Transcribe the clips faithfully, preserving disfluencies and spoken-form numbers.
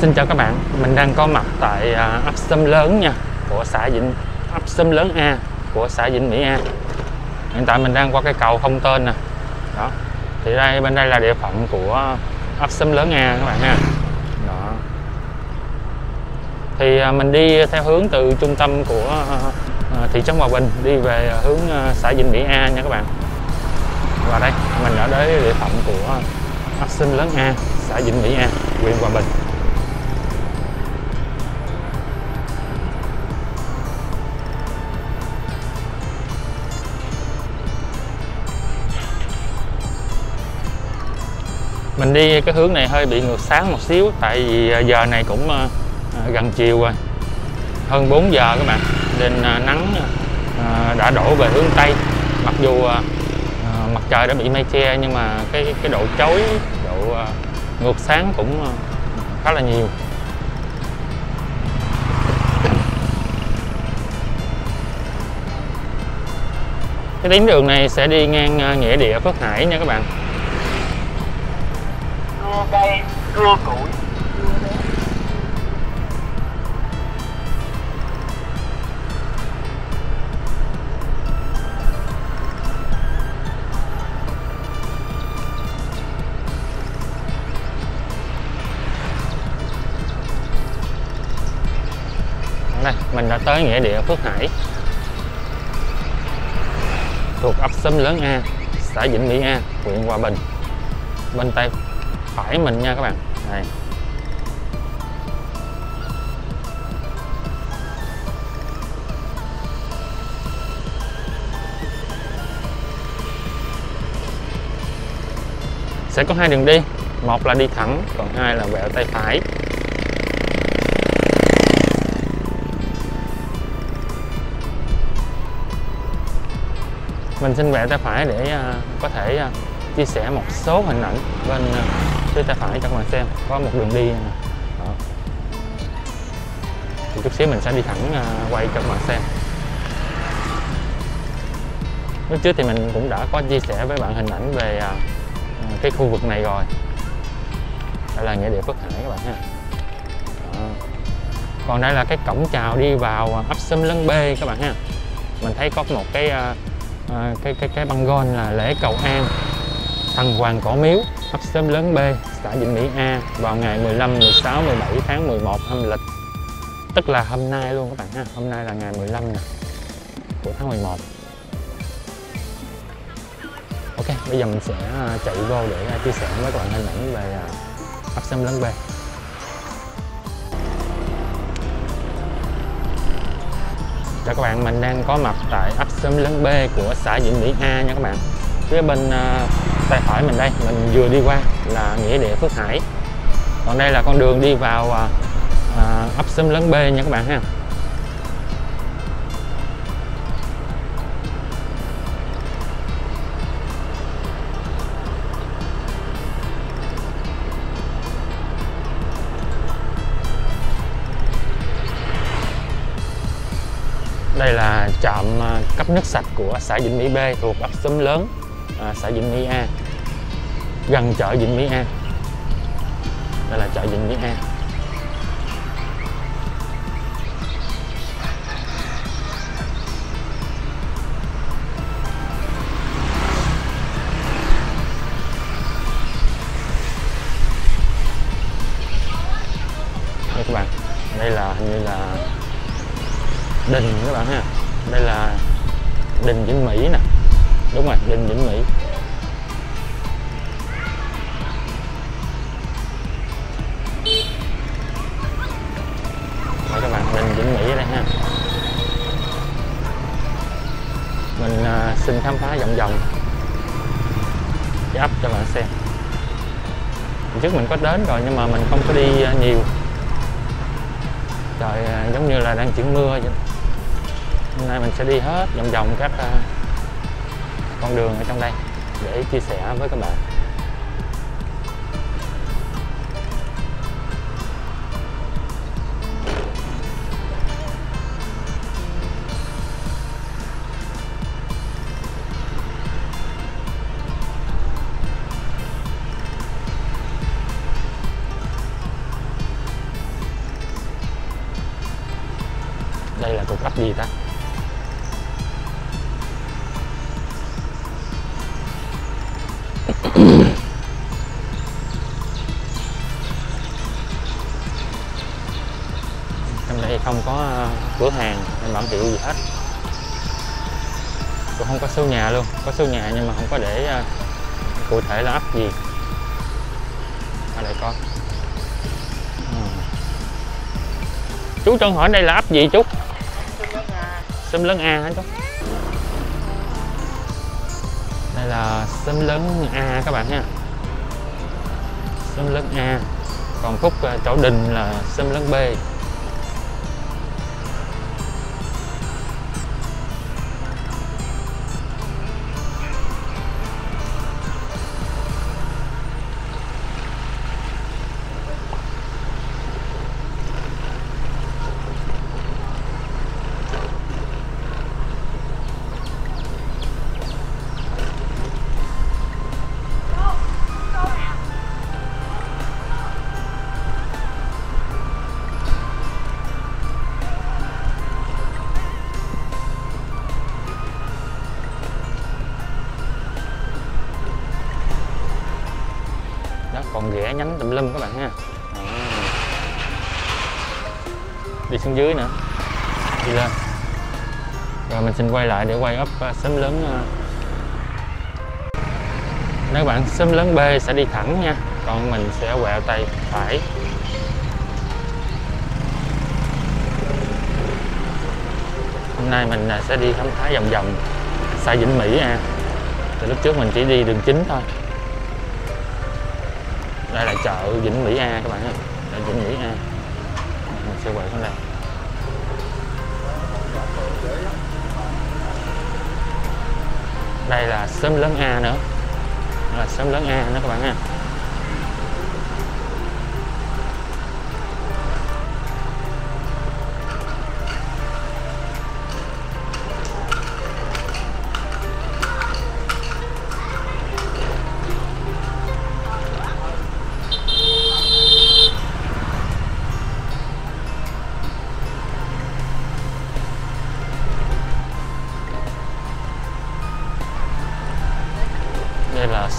Xin chào các bạn, mình đang có mặt tại ấp Xóm Lớn nha, của xã Vĩnh ấp Xóm Lớn A của xã Vĩnh Mỹ A. Hiện tại mình đang qua cái cầu không tên nè. Đó. Thì đây bên đây là địa phận của ấp Xóm Lớn A các bạn ha. Đó. Thì mình đi theo hướng từ trung tâm của thị trấn Hòa Bình đi về hướng xã Vĩnh Mỹ A nha các bạn. Và đây mình đã đến địa phận của ấp Xóm Lớn A, xã Vĩnh Mỹ A, huyện Hòa Bình. Mình đi cái hướng này hơi bị ngược sáng một xíu, tại vì giờ này cũng gần chiều rồi, hơn bốn giờ các bạn, nên nắng đã đổ về hướng Tây. Mặc dù mặt trời đã bị mây che nhưng mà cái cái độ chói, độ ngược sáng cũng khá là nhiều. Cái tuyến đường này sẽ đi ngang nghĩa địa Phước Hải nha các bạn. Cây cưa củi. Đây, mình đã tới nghĩa địa Phước Hải, thuộc ấp Xóm Lớn A, xã Vĩnh Mỹ A, huyện Hòa Bình, bên Tây phải mình nha các bạn. Đây. Sẽ có hai đường đi, một là đi thẳng, còn hai là quẹo tay phải. Mình xin quẹo tay phải để có thể chia sẻ một số hình ảnh bên phía tay phải cho các bạn xem. Có một đường đi nè. Chút xíu mình sẽ đi thẳng quay cho các bạn xem. Lúc trước thì mình cũng đã có chia sẻ với bạn hình ảnh về cái khu vực này rồi. Đây là nghĩa địa Phước Hải các bạn ha. Đó. Còn đây là cái cổng chào đi vào ấp Xâm Lớn B các bạn ha. Mình thấy có một cái cái cái cái băng rôn là lễ cầu an Thần Hoàng Cổ Miếu, ấp Xóm Lớn B, xã Vĩnh Mỹ A vào ngày mười lăm, mười sáu, mười bảy tháng mười một âm lịch. Tức là hôm nay luôn các bạn ha, hôm nay là ngày mười lăm nè, của tháng mười một. Ok, bây giờ mình sẽ chạy vô để chia sẻ với các bạn hình ảnh về ấp Xóm Lớn B. Chào các bạn, mình đang có mặt tại ấp Xóm Lớn B của xã Vĩnh Mỹ A nha các bạn. Phía bên tay phải mình đây, mình vừa đi qua là nghĩa địa Phước Hải. Còn đây là con đường đi vào à, ấp Xóm Lớn B nha các bạn ha. Đây là trạm cấp nước sạch của xã Vĩnh Mỹ B thuộc ấp Xóm Lớn, À, xã Vĩnh Mỹ A, gần chợ Vĩnh Mỹ A. Đây là chợ Vĩnh Mỹ A. Đây các bạn, đây là hình như là đình các bạn ha. Đây là đình Vĩnh Mỹ nè. Đúng rồi, đình Vĩnh Mỹ. Đây các bạn, đình Vĩnh Mỹ ở đây ha. Mình uh, xin khám phá vòng vòng cái ấp cho bạn xem. Trước mình có đến rồi nhưng mà mình không có đi uh, nhiều. Trời, uh, giống như là đang chuyển mưa vậy. Hôm nay mình sẽ đi hết vòng vòng các uh, con đường ở trong đây để chia sẻ với các bạn. thuộc ấp gì ta? Trong đây không có cửa hàng hay bảng hiệu gì hết, cũng không có số nhà luôn, có số nhà nhưng mà không có để cụ thể là ấp gì. Ở đây có. Chú Trân hỏi đây là ấp gì chú? Xóm Lớn A hả chú? Đây là Xóm Lớn A các bạn nha. Xóm Lớn A. Còn khúc Trảo Đình là Xóm Lớn B. Còn ghẻ nhánh tùm lum các bạn ha. À. Đi xuống dưới nữa, đi lên. Rồi mình xin quay lại để quay ấp Xóm Lớn. Nếu bạn Xóm Lớn B sẽ đi thẳng nha, còn mình sẽ quẹo tay phải. Hôm nay mình sẽ đi khám phá vòng vòng xã Vĩnh Mỹ A. Từ lúc trước mình chỉ đi đường chính thôi. Đây là chợ Vĩnh Mỹ A các bạn ơi, chợ Vĩnh Mỹ A. Mình sẽ quay xuống đây. Đây là Xóm Lớn A nữa, đây là Xóm Lớn A nữa các bạn ha.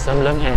Xóm Lớn A.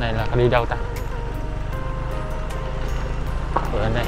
Này là đi đâu ta? Ở bên đây.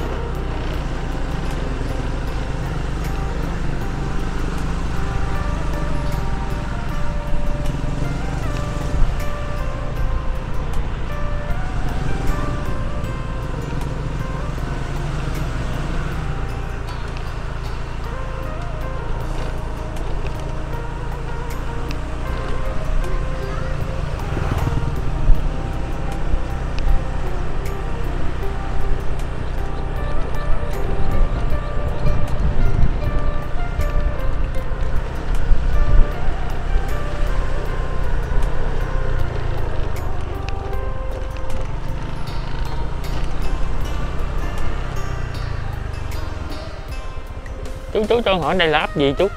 Chú chú cho hỏi đây là ấp gì chú?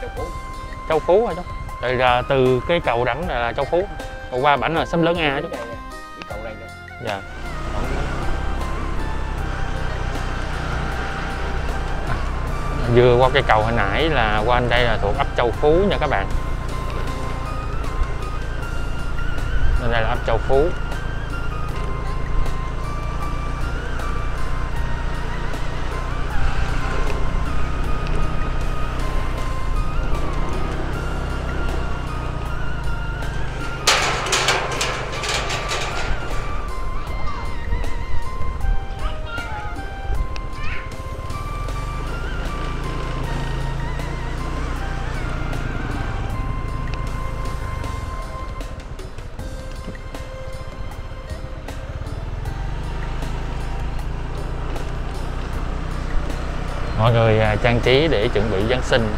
Châu Phú. Châu Phú hả chú? Từ từ cái cầu đẳng này là Châu Phú. Còn qua bảnh là Xóm Lớn A hả chú? Cái cầu này nè. Dạ. Vừa qua cây cầu hồi nãy là qua đây là thuộc ấp Châu Phú nha các bạn. Bên đây là ấp Châu Phú. Mọi người trang trí để chuẩn bị Giáng sinh.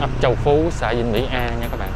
Ấp Châu Phú, xã Vĩnh Mỹ A nha các bạn.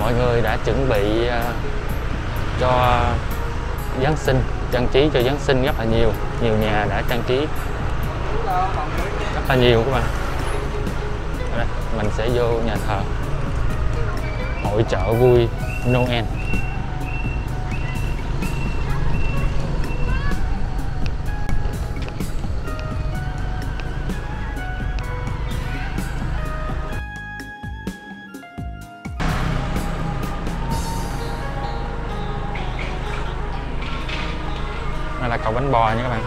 Mọi người đã chuẩn bị cho Giáng sinh, trang trí cho Giáng sinh rất là nhiều, nhiều nhà đã trang trí rất là nhiều các bạn. Đây, mình sẽ vô nhà thờ hội chợ vui Noel. Là cầu bánh bò nha các bạn.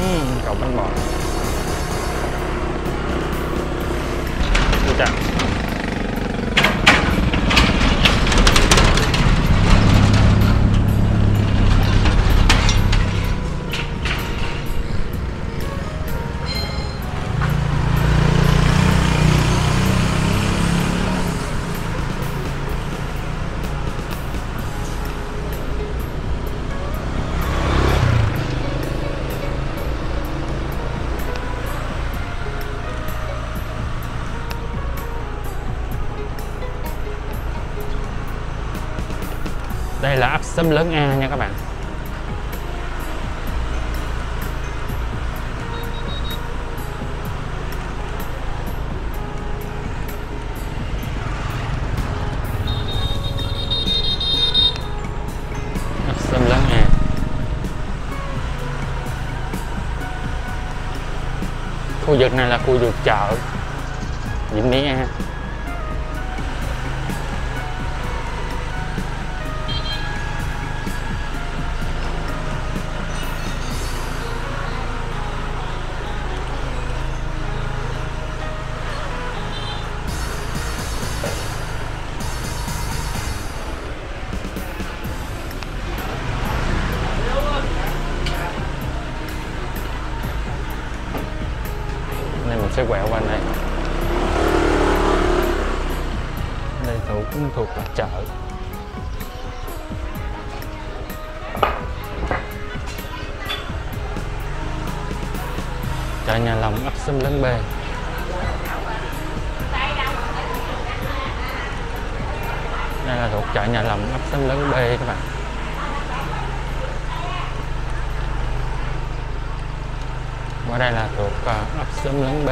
uhm, Cầu bánh bò. Chà. Đây là ấp Xóm Lớn A nha các bạn. Ấp Xóm Lớn A. Khu vực này là khu vực chợ Vĩnh Mỹ A. Sẽ quẹo qua này. Đây thuộc cũng thuộc là chợ. Chợ Nhà Lòng, ấp Xâm Lớn B. Đây là thuộc chợ Nhà Lòng, ấp Xâm Lớn B các bạn. Ở đây là thuộc uh, ấp Xóm Lớn B.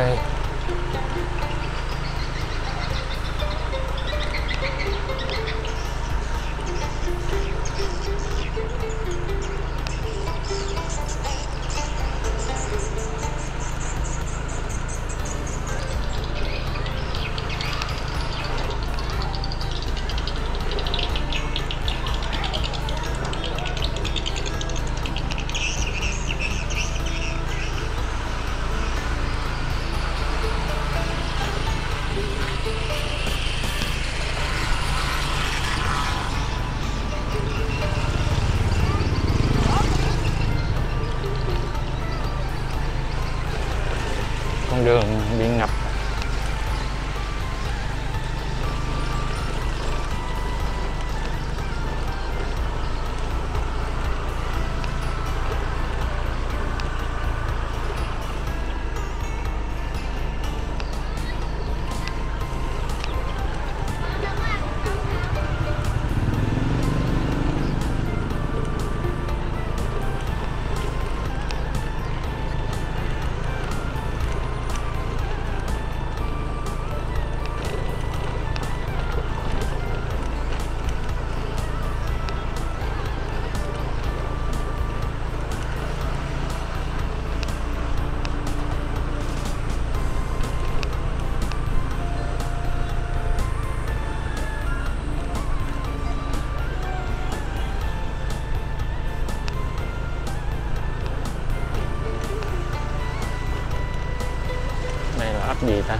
gì ta,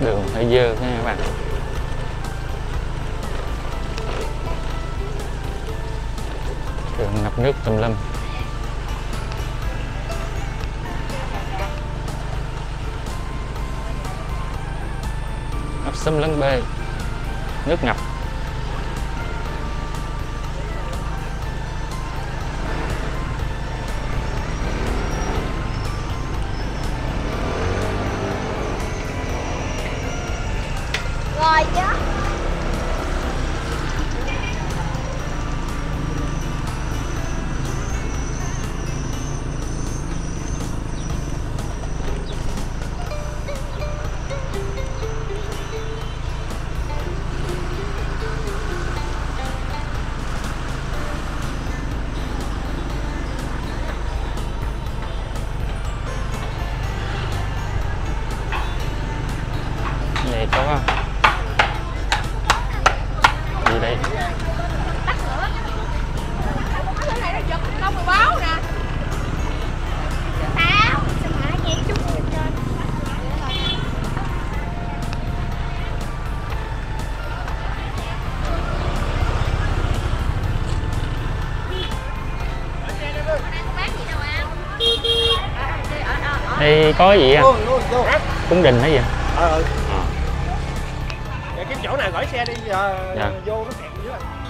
đường phải dơ nha các bạn. Đường ngập nước tùm lum. Xóm Lớn B, nước ngập. Rồi chứ. Đây có gì à? Cúng đình hay gì? Ờ. Kiếm chỗ nào gửi xe đi, giờ dạ. Vô nó kẹt dưới rồi.